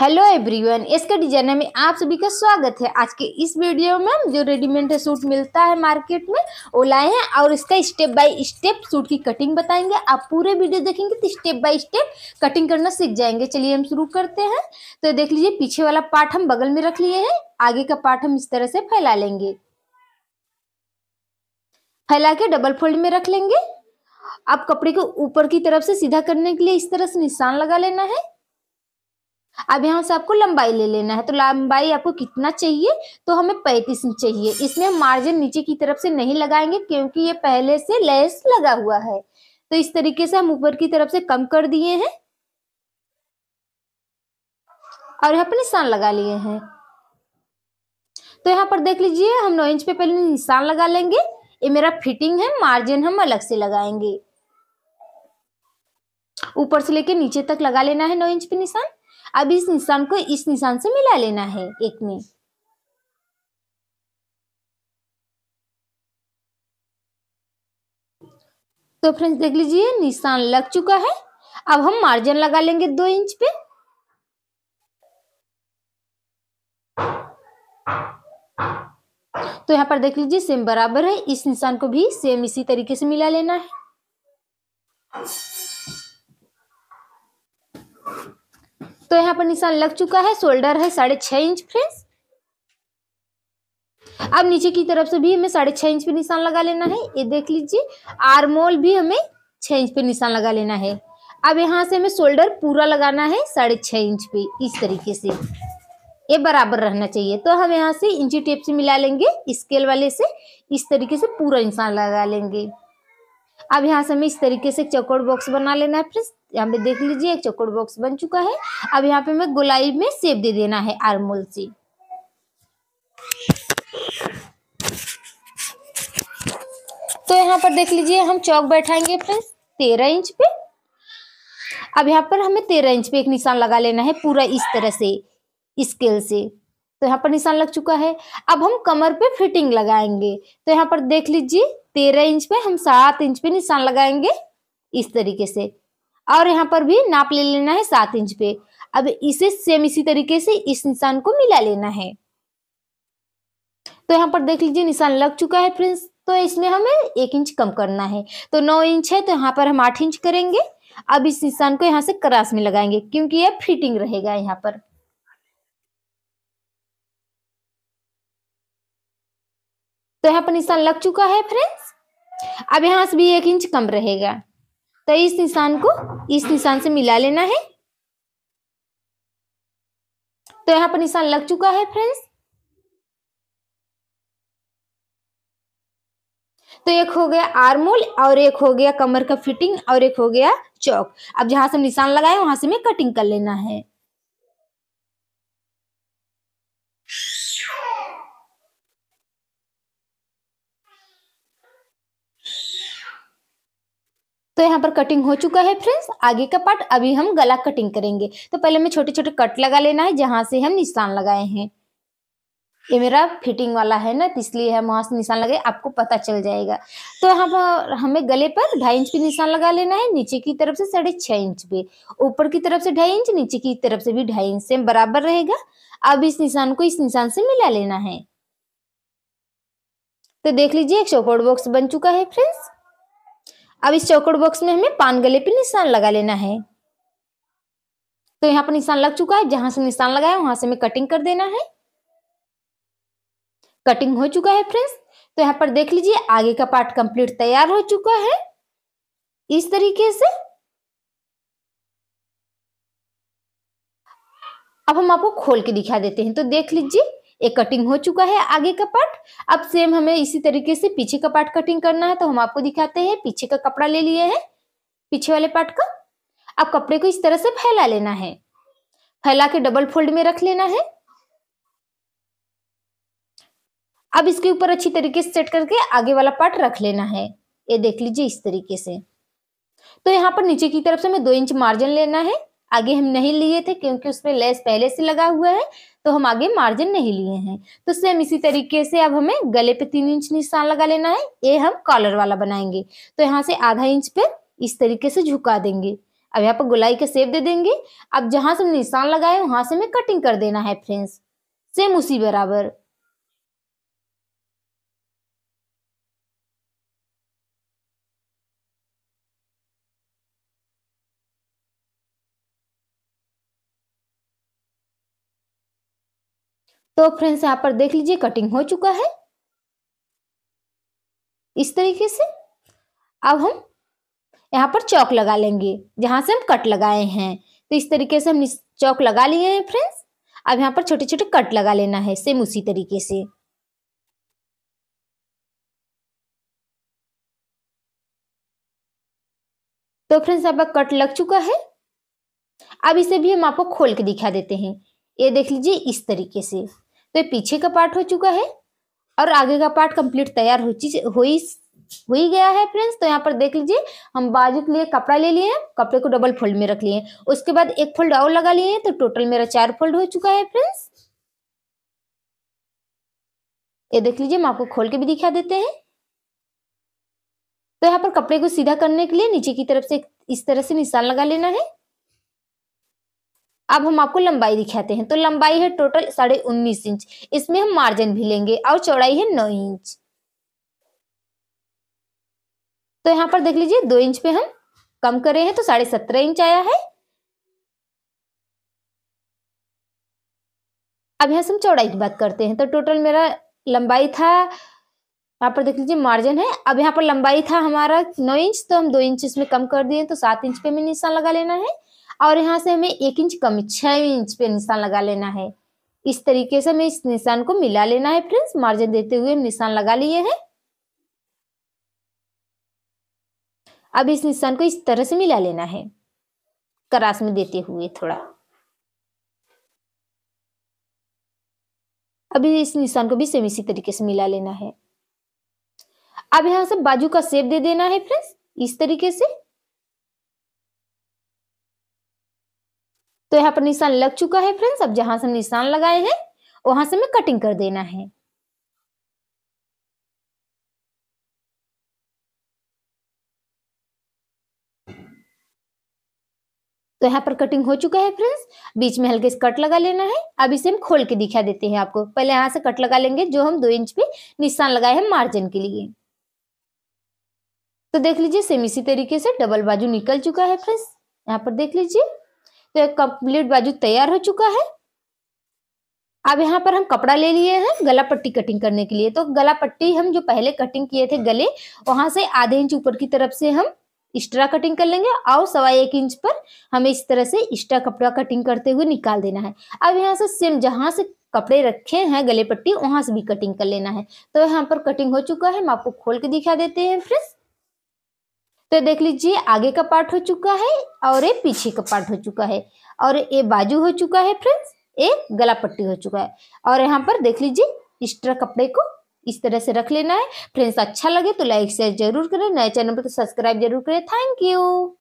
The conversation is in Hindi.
हेलो एवरीवन, एसके डिजाइनर में आप सभी का स्वागत है। आज के इस वीडियो में हम जो रेडीमेड सूट मिलता है मार्केट में वो लाए हैं और इसका स्टेप बाय स्टेप सूट की कटिंग बताएंगे। आप पूरे वीडियो देखेंगे तो स्टेप बाय स्टेप कटिंग करना सीख जाएंगे। चलिए हम शुरू करते हैं। तो देख लीजिए, पीछे वाला पार्ट हम बगल में रख लिए हैं, आगे का पार्ट हम इस तरह से फैला लेंगे, फैला के डबल फोल्ड में रख लेंगे। आप कपड़े को ऊपर की तरफ से सीधा करने के लिए इस तरह से निशान लगा लेना है। अब यहाँ से आपको लंबाई ले लेना है। तो लंबाई आपको कितना चाहिए, तो हमें 35 इंच चाहिए। इसमें हम मार्जिन नीचे की तरफ से नहीं लगाएंगे क्योंकि ये पहले से लेस लगा हुआ है। तो इस तरीके से हम ऊपर की तरफ से कम कर दिए हैं और यहाँ पर निशान लगा लिए हैं। तो यहाँ पर देख लीजिए, हम 9 इंच पे पहले निशान लगा लेंगे। ये मेरा फिटिंग है, मार्जिन हम अलग से लगाएंगे। ऊपर से लेके नीचे तक लगा लेना है 9 इंच पे निशान। अब इस निशान को इस निशान से मिला लेना है एक में। तो फ्रेंड्स देख लीजिए, निशान लग चुका है। अब हम मार्जिन लगा लेंगे 2 इंच पे। तो यहाँ पर देख लीजिए सेम बराबर है। इस निशान को भी सेम इसी तरीके से मिला लेना है। तो यहाँ पर निशान लग चुका है। शोल्डर है 6.5 इंच फ्रेंड्स। अब नीचे की तरफ से भी हमें 6.5 इंच पे निशान लगा लेना है। ये देख लीजिए, आर्म होल भी हमें 6 इंच पे निशान लगा लेना है। अब यहाँ से हमें शोल्डर पूरा लगाना है 6.5 इंच पे। इस तरीके से ये बराबर रहना चाहिए। तो हम यहाँ से इंची टेप से मिला लेंगे, स्केल वाले से। इस तरीके से पूरा निशान लगा लेंगे। अब यहाँ से हमें इस तरीके से चौकोर बॉक्स बना लेना है फ्रेंड्स। यहाँ पे देख लीजिए एक चौकोर बॉक्स बन चुका है। अब यहाँ पे हमें गोलाई में शेप दे देना है आर्म होल से। तो यहाँ पर देख लीजिए हम चौक बैठाएंगे फ्रेंड्स 13 इंच पे। अब यहाँ पर हमें 13 इंच पे एक निशान लगा लेना है पूरा इस तरह से स्केल से। तो यहाँ पर निशान लग चुका है। अब हम कमर पे फिटिंग लगाएंगे। तो यहाँ पर देख लीजिए 13 इंच पे हम 7 इंच पे निशान लगाएंगे इस तरीके से। और यहाँ पर भी नाप ले लेना है 7 इंच पे। अब इसे सेम इसी तरीके से इस निशान को मिला लेना है। तो यहाँ पर देख लीजिए निशान लग चुका है फ्रेंड्स। तो इसमें हमें 1 इंच कम करना है। तो 9 इंच है, तो यहाँ पर हम 8 इंच करेंगे। अब इस निशान को यहाँ से क्रॉस में लगाएंगे क्योंकि यह फिटिंग रहेगा यहाँ पर। तो यहाँ पर निशान लग चुका है फ्रेंड्स। अब यहाँ से भी 1 इंच कम रहेगा। तो इस निशान को इस निशान से मिला लेना है। तो यहाँ पर निशान लग चुका है फ्रेंड्स। तो एक हो गया आर्म होल और एक हो गया कमर का फिटिंग और एक हो गया चौक। अब जहां से निशान लगाए वहां से हमें कटिंग कर लेना है। तो यहाँ पर कटिंग हो चुका है फ्रेंड्स। आगे का पार्ट अभी हम गला कटिंग करेंगे। तो पहले हमें छोटे छोटे कट लगा लेना है जहां से हम निशान लगाए हैं। ये मेरा फिटिंग वाला है ना, इसलिए हम वहां से निशान लगाए, आपको पता चल जाएगा। तो यहाँ पर हमें गले पर 2.5 इंच पे निशान लगा लेना है। नीचे की तरफ से 6.5 इंच पे, ऊपर की तरफ से 2.5 इंच, नीचे की तरफ से भी 2.5 इंच, सेम बराबर रहेगा। अब इस निशान को इस निशान से मिला लेना है। तो देख लीजिए एक चौकोर बॉक्स बन चुका है फ्रेंड्स। अब इस चौकोर बॉक्स में हमें 5 गले पे निशान लगा लेना है। तो यहाँ पर निशान लग चुका है। जहां से निशान लगाया वहां से हमें कटिंग कर देना है। कटिंग हो चुका है फ्रेंड्स। तो यहाँ पर देख लीजिए आगे का पार्ट कंप्लीट तैयार हो चुका है इस तरीके से। अब हम आपको खोल के दिखा देते हैं। तो देख लीजिए एक कटिंग हो चुका है आगे का पार्ट। अब सेम हमें इसी तरीके से पीछे का पार्ट कटिंग करना है। तो हम आपको दिखाते हैं। पीछे का कपड़ा ले लिए हैं, पीछे वाले पार्ट का। अब कपड़े को इस तरह से फैला लेना है, फैला के डबल फोल्ड में रख लेना है। अब इसके ऊपर अच्छी तरीके से सेट करके आगे वाला पार्ट रख लेना है। ये देख लीजिए इस तरीके से। तो यहाँ पर नीचे की तरफ से हमें 2 इंच मार्जिन लेना है। आगे हम नहीं लिए थे क्योंकि उसमें लेस पहले से लगा हुआ है, तो हम आगे मार्जिन नहीं लिए हैं। तो सेम इसी तरीके से अब हमें गले पे 3 इंच निशान लगा लेना है। ये हम कॉलर वाला बनाएंगे। तो यहाँ से ½ इंच पे इस तरीके से झुका देंगे। अब यहाँ पर गोलाई के शेप दे देंगे। अब जहां से निशान लगाए वहां से हमें कटिंग कर देना है फ्रेंड्स, सेम उसी बराबर। तो फ्रेंड्स यहाँ पर देख लीजिए कटिंग हो चुका है इस तरीके से। अब हम यहाँ पर चौक लगा लेंगे जहां से हम कट लगाए हैं। तो इस तरीके से हम चौक लगा लिए हैं फ्रेंड्स। अब यहाँ पर छोटे छोटे कट लगा लेना है सेम उसी तरीके से। तो फ्रेंड्स यहाँ पर कट लग चुका है। अब इसे भी हम आपको खोल के दिखा देते हैं। ये देख लीजिए इस तरीके से। तो ये पीछे का पार्ट हो चुका है और आगे का पार्ट कंप्लीट तैयार हो ही गया है फ्रेंड्स। तो यहाँ पर देख लीजिए हम बाजू के लिए कपड़ा ले लिए हैं, कपड़े को डबल फोल्ड में रख लिए हैं, उसके बाद एक फोल्ड और लगा लिए हैं। तो टोटल मेरा 4 फोल्ड हो चुका है फ्रेंड्स। ये देख लीजिए हम आपको खोल के भी दिखा देते हैं। तो यहाँ पर कपड़े को सीधा करने के लिए नीचे की तरफ से इस तरह से निशान लगा लेना है। अब हम आपको लंबाई दिखाते हैं। तो लंबाई है टोटल 19.5 इंच, इसमें हम मार्जिन भी लेंगे, और चौड़ाई है 9 इंच। तो यहाँ पर देख लीजिए 2 इंच पे हम कम करे हैं, तो 17.5 इंच आया है। अब यहाँ से हम चौड़ाई की बात करते हैं। तो टोटल मेरा लंबाई था, यहाँ पर देख लीजिए मार्जिन है। अब यहाँ पर लंबाई था हमारा 9 इंच, तो हम 2 इंच इसमें कम कर दिए, तो 7 इंच पे हमें निशान लगा लेना है। और यहाँ से हमें 1 इंच कम 6 इंच पे निशान लगा लेना है। इस तरीके से हमें इस निशान को मिला लेना है फ्रेंड्स। मार्जिन देते हुए हम निशान लगा लिए हैं। अब इस निशान को इस तरह से मिला लेना है, क्रास में देते हुए थोड़ा। अब इस निशान को भी सेम इसी तरीके से मिला लेना है। अब यहाँ से बाजू का शेप दे देना है फ्रेंड्स, इस तरीके से। तो यहाँ पर निशान लग चुका है फ्रेंड्स। अब जहां से हम निशान लगाए हैं वहां से हमें कटिंग कर देना है। तो यहाँ पर कटिंग हो चुका है फ्रेंड्स। बीच में हल्के से कट लगा लेना है। अब इसे हम खोल के दिखा देते हैं आपको। पहले यहाँ से कट लगा लेंगे जो हम 2 इंच पे निशान लगाए हैं मार्जिन के लिए। तो देख लीजिए सेम इसी तरीके से डबल बाजू निकल चुका है फ्रेंड्स। यहाँ पर देख लीजिए तो एक कंप्लीट बाजू तैयार हो चुका है। अब यहाँ पर हम कपड़ा ले लिए हैं गला पट्टी कटिंग करने के लिए। तो गला पट्टी हम जो पहले कटिंग किए थे गले, वहां से आधे इंच ऊपर की तरफ से हम एक्स्ट्रा कटिंग कर लेंगे, और 1.25 इंच पर हमें इस तरह से एक्स्ट्रा कपड़ा कटिंग करते हुए निकाल देना है। अब यहाँ से सेम जहां से कपड़े रखे हैं गले पट्टी, वहां से भी कटिंग कर लेना है। तो यहाँ पर कटिंग हो चुका है, हम आपको खोल के दिखा देते हैं फ्रेंड्स। तो देख लीजिए आगे का पार्ट हो चुका है और ये पीछे का पार्ट हो चुका है, और ये बाजू हो चुका है फ्रेंड्स, ये गला पट्टी हो चुका है। और यहाँ पर देख लीजिए एक्स्ट्रा कपड़े को इस तरह से रख लेना है। फ्रेंड्स अच्छा लगे तो लाइक शेयर जरूर करें, नए चैनल पर तो सब्सक्राइब जरूर करें। Thank you.